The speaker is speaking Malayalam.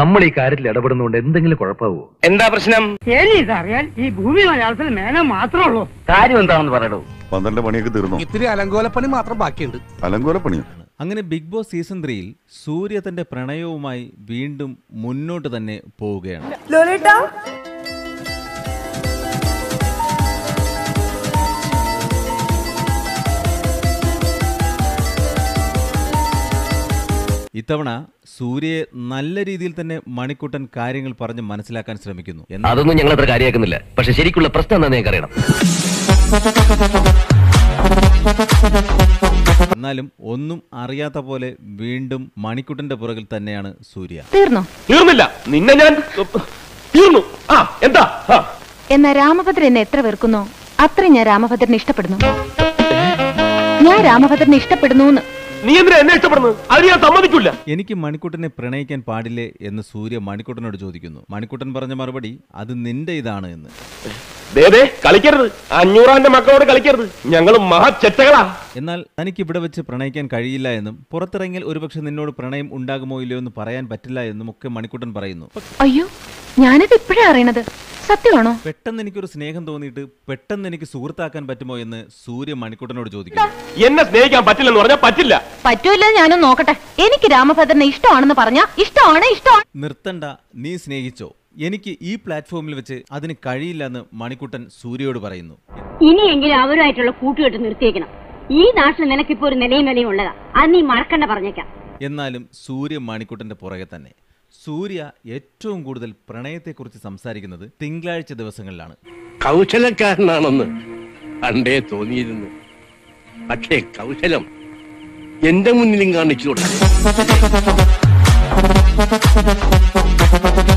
അങ്ങനെ ബിഗ് ബോസ് സീസൺ 3യിൽ സൂര്യ തന്റെ പ്രണയവുമായി വീണ്ടും മുന്നോട്ട് തന്നെ പോവുകയാണ്. ഇത്തവണ സൂര്യയെ നല്ല രീതിയിൽ തന്നെ മണിക്കുട്ടൻ കാര്യങ്ങൾ പറഞ്ഞ് മനസ്സിലാക്കാൻ ശ്രമിക്കുന്നു. അതൊന്നും ഞങ്ങൾ അത്ര കാര്യമാക്കുന്നില്ല. പക്ഷെ ശരിക്കുള്ള പ്രശ്നം എന്താണെന്ന് എനിക്കറിയണം. എന്നാലും ഒന്നും അറിയാത്ത പോലെ വീണ്ടും മണിക്കുട്ടന്റെ പുറകിൽ തന്നെയാണ് സൂര്യ. തീർന്നില്ല നിന്നെ ഞാൻ തീർന്നു. ആ എന്താ എന്നാ രാമഭദ്രൻ എന്നെ എത്ര വെറുക്കുന്നോ അത്ര ഞാൻ രാമഭദ്രനെ ഇഷ്ടപ്പെടുന്നു. ഞാൻ രാമഭദ്രനെ ഇഷ്ടപ്പെടുന്നു. എനിക്ക് മണിക്കുട്ടനെ പ്രണയിക്കാൻ പാടില്ലേ എന്ന് സൂര്യ മണിക്കുട്ടനോട് ചോദിക്കുന്നു. മണിക്കുട്ടൻ പറഞ്ഞ മറുപടി അത് നിന്റെ ഇതാണ് എന്ന്. എന്നാൽ തനിക്ക് ഇവിടെ വെച്ച് പ്രണയിക്കാൻ കഴിയില്ല എന്നും പുറത്തിറങ്ങിയാൽ ഒരുപക്ഷെ നിന്നോട് പ്രണയം ഉണ്ടാകുമോ ഇല്ലയോ എന്ന് പറയാൻ പറ്റില്ല എന്നും ഒക്കെ മണിക്കുട്ടൻ പറയുന്നു. അയ്യോ ഞാനത് ഇപ്പോഴാണ് അറിയണത്. സത്യമാണോ? പെട്ടെന്ന് എനിക്കൊരു സ്നേഹം തോന്നിയിട്ട് പെട്ടെന്ന് എനിക്ക് സുഹൃത്താക്കാൻ പറ്റുമോ എന്ന് സൂര്യ മണിക്കുട്ടനോട് ചോദിക്കുന്നു. എന്നെ സ്നേഹിക്കാൻ പറ്റില്ലെന്ന് പറഞ്ഞാൽ പറ്റില്ല. പറ്റൂല ഞാനും നോക്കട്ടെ. എനിക്ക് രാമഭദ്രനെ ഇഷ്ടമാണെന്ന് പറഞ്ഞാൽ ഇഷ്ടമാണ്. ഇഷ്ടമാണ്. നിർത്തണ്ട, നീ സ്നേഹിച്ചോ. എനിക്ക് ഈ പ്ലാറ്റ്ഫോമിൽ വെച്ച് അതിന് കഴിയില്ലെന്ന് മണിക്കുട്ടൻ സൂര്യയോട് പറയുന്നു. ഇനിയെങ്കിലും അവരുമായിട്ടുള്ള കൂട്ടുകെട്ട് നിർത്തിയേക്കണം. ഈ നാട്ടിൽ നിനക്കിപ്പോ ഒരു നിലയും വിലയും ഉള്ളതാ, അത് നീ മറക്കണ്ട പറഞ്ഞേക്കാം. എന്നാലും സൂര്യ മണിക്കുട്ടന്റെ പുറകെ തന്നെ. സൂര്യ ഏറ്റവും കൂടുതൽ പ്രണയത്തെക്കുറിച്ച് സംസാരിക്കുന്നത് തിങ്കളാഴ്ച ദിവസങ്ങളിലാണ്. കൗശലക്കാരനാണെന്ന് പണ്ടേ തോന്നിയിരുന്നു. പക്ഷേ കൗശലം എന്റെ മുന്നിലും കാണിച്ചു കൊടുത്തു.